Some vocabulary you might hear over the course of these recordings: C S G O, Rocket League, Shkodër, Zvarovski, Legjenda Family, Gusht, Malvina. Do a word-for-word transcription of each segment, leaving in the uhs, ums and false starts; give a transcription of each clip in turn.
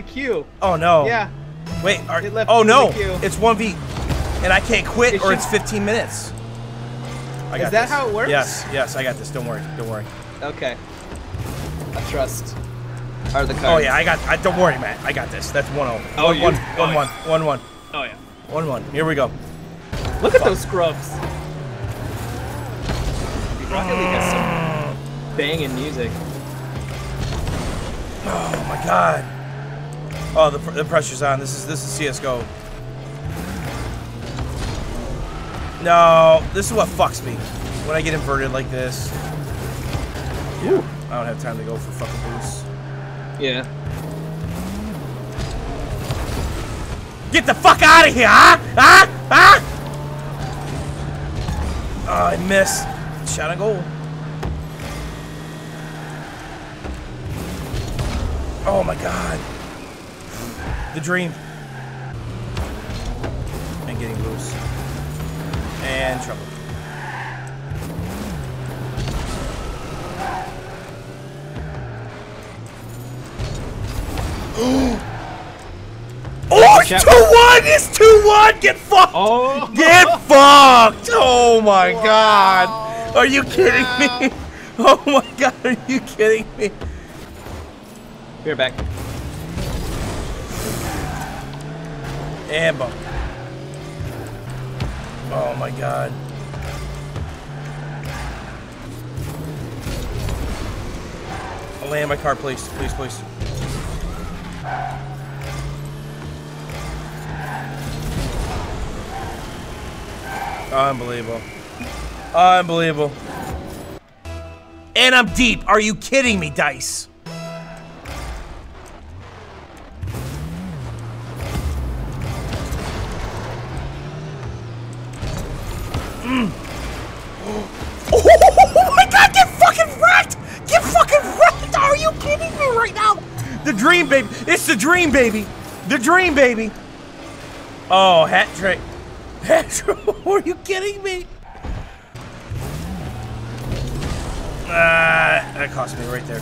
the queue. Oh no. Yeah. Wait. Are, it left oh no. It's one v, and I can't quit, it or should... it's fifteen minutes. I got Is that this. how it works? Yes. Yes, I got this. Don't worry. Don't worry. Okay. I trust. Are the cards. Oh yeah, I got. I, don't worry, Matt. I got this. That's one oh. Oh, one, you, one, oh one, yeah. one, one. Oh yeah. One one. Here we go. Look Fuck. at those scrubs. Rocket League has some banging music. Oh my god. Oh, the, pr the pressure's on. This is this is C S G O. No, this is what fucks me when I get inverted like this. Ooh. I don't have time to go for fucking boost. Yeah. Get the fuck out of here, huh? Huh? Huh? Oh, I missed. Shot on goal. Oh my god. The dream. And getting loose. And trouble. Oh, it's two one! It's two one! Get fucked! Oh. Get fucked! Oh my wow. god! Are you kidding yeah. me? Oh my god, are you kidding me? We're back. And bump. Oh my god. I'll land my car, please. Please, please. Unbelievable. Unbelievable. And I'm deep. Are you kidding me, Dice? Mm. Oh my god, get fucking wrecked! Get fucking wrecked! Are you kidding me right now? The dream, baby. It's the dream, baby. The dream, baby. Oh, hat trick. Hat trick. Are you kidding me? Uh, that cost me right there.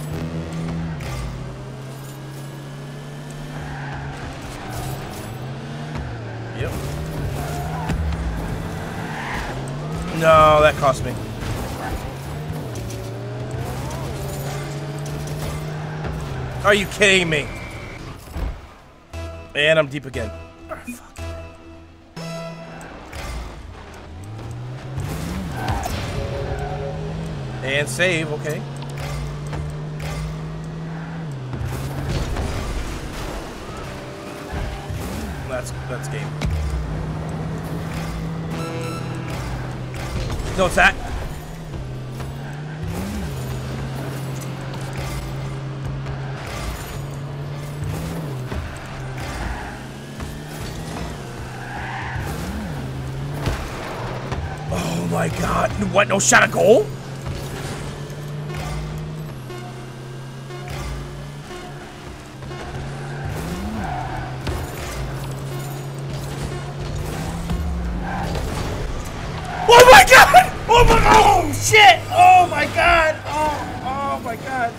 Yep. No, that cost me. Are you kidding me? And I'm deep again. Oh, fuck. And save, okay. That's that's game. No, it's that. Oh my god! What? No shot at goal? Shit! Oh my god! Oh, oh my god!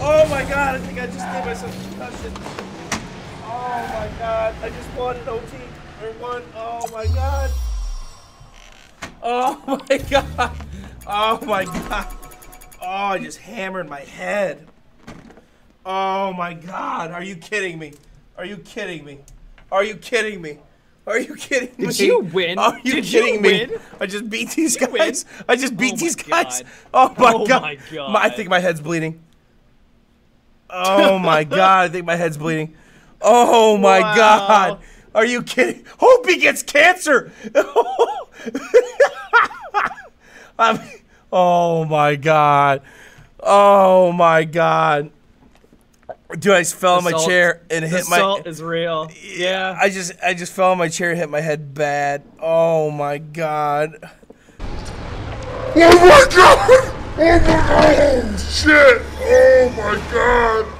Oh my god! I think I just gave myself a concussion. Oh my god! I just won an O T or won. Oh my god! Oh my god! Oh my god! Oh, I just hammered my head. Oh my god! Are you kidding me? Are you kidding me? Are you kidding me? Are you kidding me? Did you win? Are you Did kidding you me? Win? I just beat these Did guys. I just beat oh these guys. God. Oh my oh god. My god. My, I think my head's bleeding. Oh my god. I think my head's bleeding. Oh my wow. god. Are you kidding? Hope he gets cancer. I'm, oh my god. Oh my god. Dude, I just fell in my chair and hit my. The salt is real. Yeah. I just, I just fell in my chair and hit my head bad. Oh my god. Oh my god! Oh my god! Shit! Oh my god!